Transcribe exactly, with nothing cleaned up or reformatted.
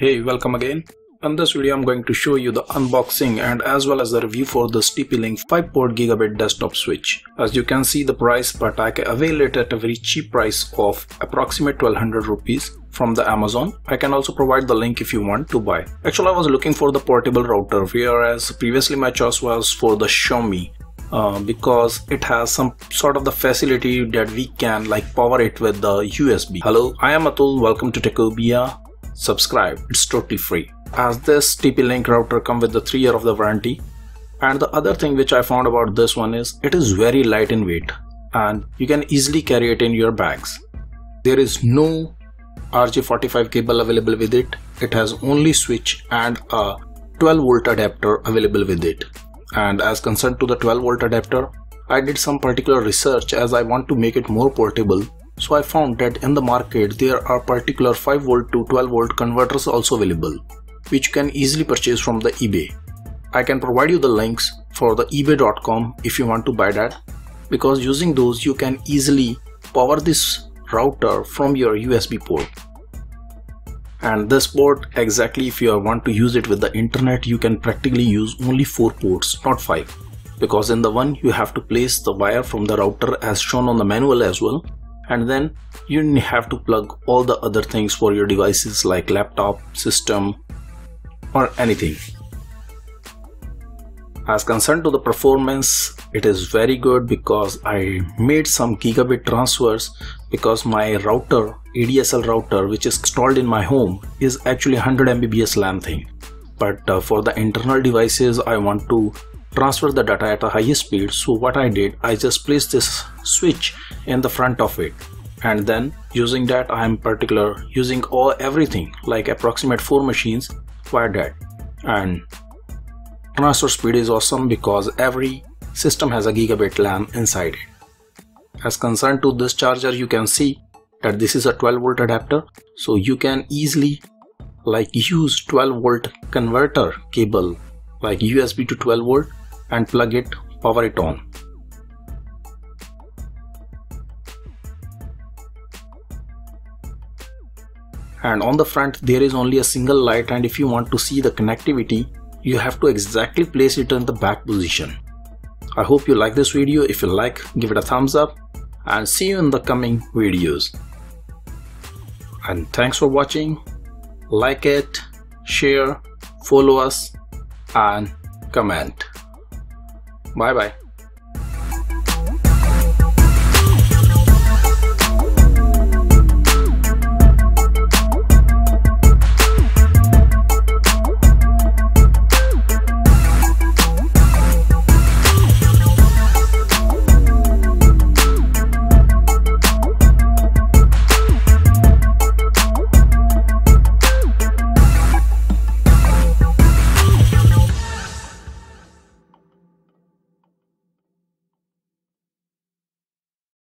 Hey, welcome again. In this video I'm going to show you the unboxing and as well as the review for this T P-Link five port gigabit desktop switch. As you can see the price, but I can avail it at a very cheap price of approximate twelve hundred rupees from the Amazon. I can also provide the link if you want to buy. Actually I was looking for the portable router, whereas previously my choice was for the Xiaomi. Uh, because it has some sort of the facility that we can like power it with the U S B. Hello, I am Atul. Welcome to Techobia. Subscribe, it's totally free. As this T P-Link router comes with the three year of the warranty. And the other thing which I found about this one is it is very light in weight and you can easily carry it in your bags. There is no R J forty-five cable available with it. It has only switch and a twelve volt adapter available with it. And as concerned to the twelve volt adapter, I did some particular research as I want to make it more portable. So I found that in the market there are particular five volt to twelve volt converters also available, which you can easily purchase from the eBay. I can provide you the links for the ebay dot com if you want to buy that, because using those you can easily power this router from your U S B port. And this port, exactly if you want to use it with the internet, you can practically use only four ports, not five, because in the one you have to place the wire from the router as shown on the manual as well, and then you have to plug all the other things for your devices like laptop, system or anything. As concerned to the performance, it is very good because I made some gigabit transfers, because my router, A D S L router which is installed in my home, is actually one hundred megabits LAN thing. But uh, for the internal devices I want to transfer the data at a higher speed, so what I did, I just placed this switch in the front of it, and then using that I am particular using all everything like approximate four machines via that. And transfer speed is awesome because every system has a gigabit LAN inside it. As concerned to this charger, you can see that this is a twelve volt adapter, so you can easily like use twelve volt converter cable like U S B to twelve volt and plug it, power it on. And on the front there is only a single light, and if you want to see the connectivity you have to exactly place it in the back position. I hope you like this video. If you like, give it a thumbs up and see you in the coming videos. And thanks for watching. Like it, share, follow us and comment. Bye bye.